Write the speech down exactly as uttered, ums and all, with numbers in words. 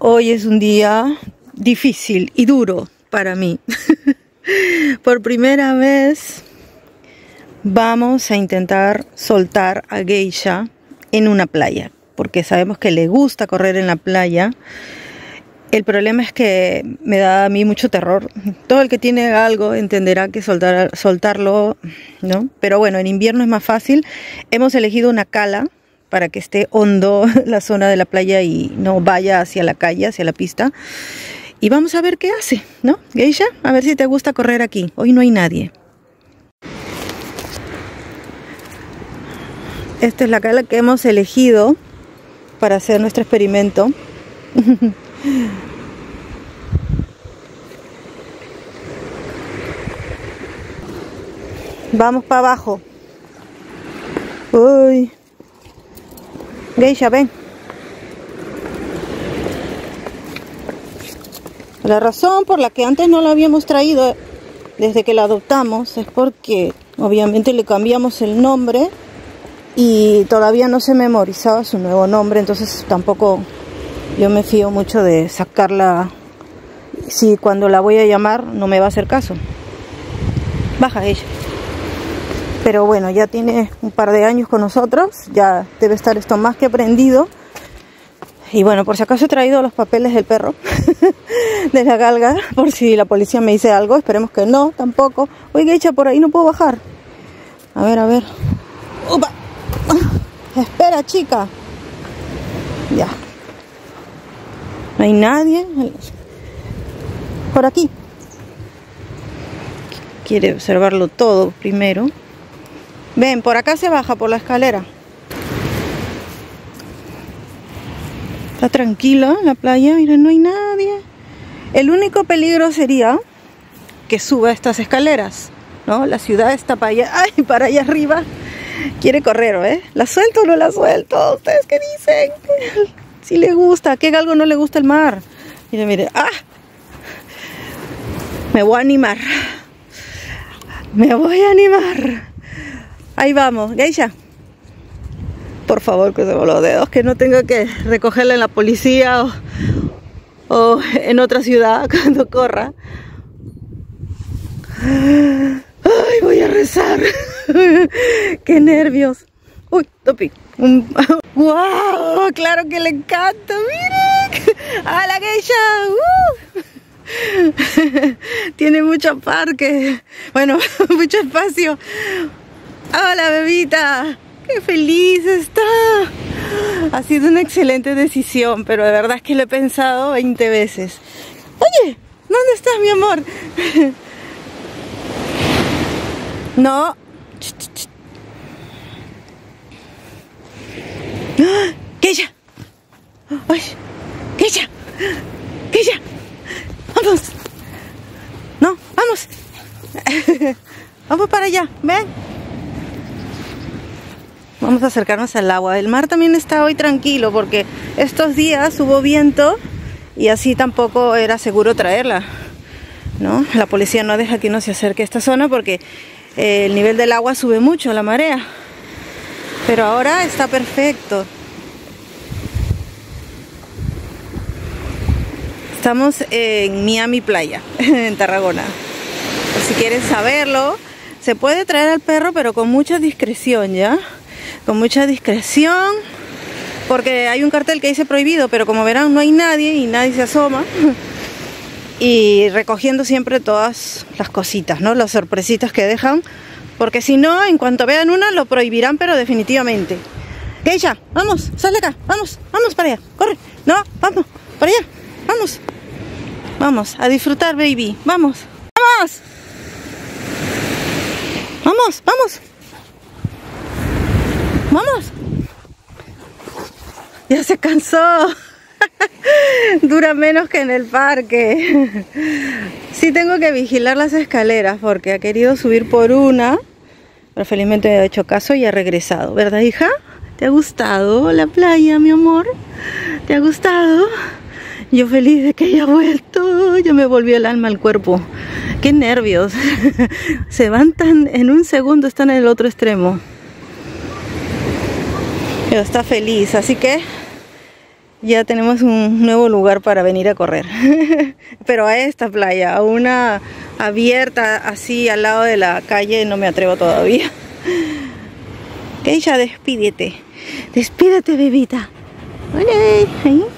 Hoy es un día difícil y duro para mí. Por primera vez vamos a intentar soltar a Geisha en una playa, porque sabemos que le gusta correr en la playa. El problema es que me da a mí mucho terror. Todo el que tiene algo entenderá que soltar, soltarlo, ¿no? Pero bueno, en invierno es más fácil. Hemos elegido una cala para que esté hondo la zona de la playa y no vaya hacia la calle, hacia la pista. Y vamos a ver qué hace, ¿no, Geisha? A ver si te gusta correr aquí. Hoy no hay nadie. Esta es la cala que hemos elegido para hacer nuestro experimento. Vamos para abajo. Uy. Geisha, ven. La razón por la que antes no la habíamos traído desde que la adoptamos es porque obviamente le cambiamos el nombre y todavía no se memorizaba su nuevo nombre, entonces tampoco yo me fío mucho de sacarla. Si cuando la voy a llamar no me va a hacer caso. Baja ella. Pero bueno, ya tiene un par de años con nosotros, ya debe estar esto más que aprendido. Y bueno, por si acaso he traído los papeles del perro, de la galga, por si la policía me dice algo. Esperemos que no, tampoco. Oiga, Geisha, por ahí no puedo bajar. A ver, a ver. ¡Upa! Espera, chica. Ya. No hay nadie. Por aquí. Quiere observarlo todo primero. Ven, por acá se baja, por la escalera. Está tranquila la playa, mira, no hay nadie. El único peligro sería que suba estas escaleras, ¿no? La ciudad está para allá, ay, para allá arriba. Quiere correr, ¿eh? ¿La suelto o no la suelto? ¿Ustedes qué dicen? Si le gusta, que algo no le gusta el mar. Mire, mire, ¡ah! Me voy a animar. Me voy a animar. Ahí vamos, Geisha. Por favor, crucemos los dedos, que no tenga que recogerla en la policía o, o en otra ciudad cuando corra. Ay, voy a rezar. Qué nervios. Uy, topi. ¡Wow! Claro que le encanta. Miren. ¡A la Geisha! ¡Uh! Tiene mucho parque. Bueno, mucho espacio. ¡Hola, bebita! ¡Qué feliz está! Ha sido una excelente decisión, pero de verdad es que lo he pensado veinte veces. Oye, ¿dónde estás, mi amor? No. ¡Geisha! ¡Ay! ¡Geisha! ¡Geisha! ¡Vamos! ¡No! ¡Vamos! ¡Vamos para allá! ¡Ven! Vamos a acercarnos al agua. El mar también está hoy tranquilo porque estos días hubo viento y así tampoco era seguro traerla, ¿no? La policía no deja que uno se acerque a esta zona porque eh, el nivel del agua sube mucho, la marea. Pero ahora está perfecto. Estamos en Miami Playa, en Tarragona. Por si quieren saberlo, se puede traer al perro pero con mucha discreción, ¿ya? Con mucha discreción, porque hay un cartel que dice prohibido, pero como verán no hay nadie y nadie se asoma. Y recogiendo siempre todas las cositas, ¿no? Las sorpresitas que dejan, porque si no, en cuanto vean una, lo prohibirán, pero definitivamente. Geisha, vamos, sal de acá, vamos, vamos para allá, corre, no, vamos, para allá, vamos. Vamos, a disfrutar, baby, vamos, vamos. Vamos, vamos. ¡Vamos! ¡Ya se cansó! Dura menos que en el parque. Sí tengo que vigilar las escaleras porque ha querido subir por una, pero felizmente me ha hecho caso y ha regresado. ¿Verdad, hija? ¿Te ha gustado la playa, mi amor? ¿Te ha gustado? Yo feliz de que haya vuelto. Yo me volvió el alma al cuerpo. ¡Qué nervios! Se van tan... en un segundo están en el otro extremo. Pero está feliz, así que ya tenemos un nuevo lugar para venir a correr. Pero a esta playa, a una abierta así al lado de la calle, no me atrevo todavía. Keisha, despídete. Despídete, bebita. Hola.